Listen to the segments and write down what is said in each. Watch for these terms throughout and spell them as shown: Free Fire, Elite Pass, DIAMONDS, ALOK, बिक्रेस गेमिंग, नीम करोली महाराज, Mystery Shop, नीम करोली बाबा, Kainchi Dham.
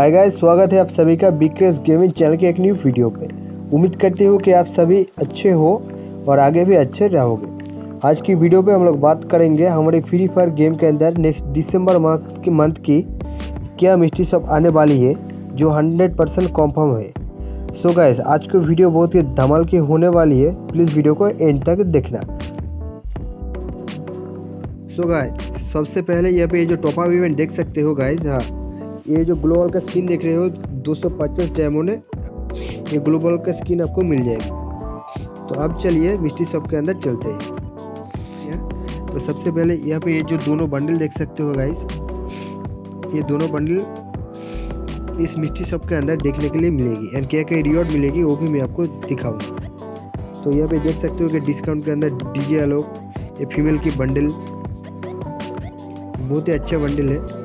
Hi guys, स्वागत है आप सभी का बिक्रेस गेमिंग चैनल के एक न्यू वीडियो पे। उम्मीद करती हूँ कि आप सभी अच्छे हो और आगे भी अच्छे रहोगे। आज की वीडियो पे हम लोग बात करेंगे हमारे फ्री फायर गेम के अंदर नेक्स्ट दिसंबर मंथ की क्या मिस्ट्री शॉप आने वाली है जो 100% कॉन्फर्म है। सो गाइस, आज की वीडियो बहुत ही धमाल की होने वाली है, प्लीज़ वीडियो को एंड तक देखना। सो गाइस, सबसे पहले यहाँ पे जो टॉपअप इवेंट देख सकते हो गाइस, हाँ ये जो ग्लो बॉल का स्किन देख रहे हो 250 डायमंड है, ये ग्लो बॉल का स्किन आपको मिल जाएगी। तो अब चलिए मिस्ट्री शॉप के अंदर चलते हैं। तो सबसे पहले यहाँ पे ये जो दोनों बंडल देख सकते हो गाइस, ये दोनों बंडल इस मिस्ट्री शॉप के अंदर देखने के लिए मिलेगी एंड क्या क्या रिवॉर्ड मिलेगी वो भी मैं आपको दिखाऊंगा। तो यहाँ पे देख सकते हो कि डिस्काउंट के अंदर डीजे आलोक, ये फीमेल की बंडल बहुत ही अच्छा बंडल है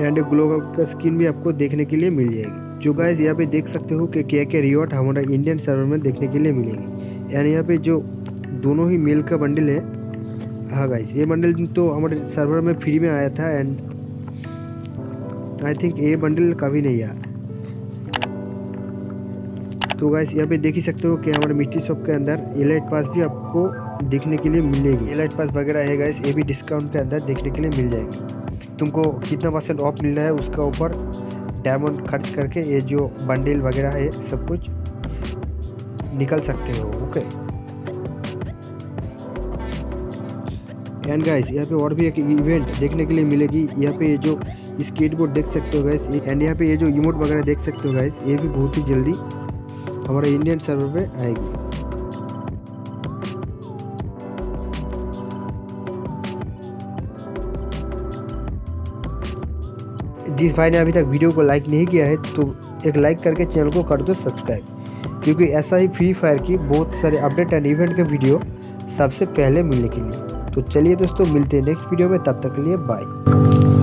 एंड ग्लो का स्किन भी आपको देखने के लिए मिल जाएगी। जो गाइस यहाँ पे देख सकते हो कि क्या क्या रिवॉर्ड हमारा इंडियन सर्वर में देखने के लिए मिलेगी एंड यहाँ पे जो दोनों ही मेल का बंडल है, हाँ गाइस ये बंडल तो हमारे सर्वर में फ्री में आया था एंड आई थिंक ये बंडल कभी नहीं आया। तो गाइस यहाँ पे देख ही सकते हो कि हमारे मिस्ट्री शॉप के अंदर एलाइट पास भी आपको देखने के लिए मिलेगी। एलाइट पास वगैरह है गाइस, ये भी डिस्काउंट के अंदर देखने के लिए मिल जाएगी। तुमको कितना परसेंट ऑफ मिल रहा है उसका ऊपर डायमंड खर्च करके ये जो बंडल वगैरह है सब कुछ निकल सकते हो। ओके एंड गाइस, यहाँ पे और भी एक इवेंट देखने के लिए मिलेगी। यहाँ पे ये जो स्केटबोर्ड देख सकते हो गाइस एंड यहाँ पे ये जो इमोट वगैरह देख सकते हो गाइस, ये भी बहुत ही जल्दी हमारा इंडियन सर्वर पे आएगी। जिस भाई ने अभी तक वीडियो को लाइक नहीं किया है तो एक लाइक करके चैनल को कर दो सब्सक्राइब, क्योंकि ऐसा ही फ्री फायर की बहुत सारे अपडेट एंड इवेंट के वीडियो सबसे पहले मिलने के लिए। तो चलिए दोस्तों, मिलते हैं नेक्स्ट वीडियो में, तब तक के लिए बाय।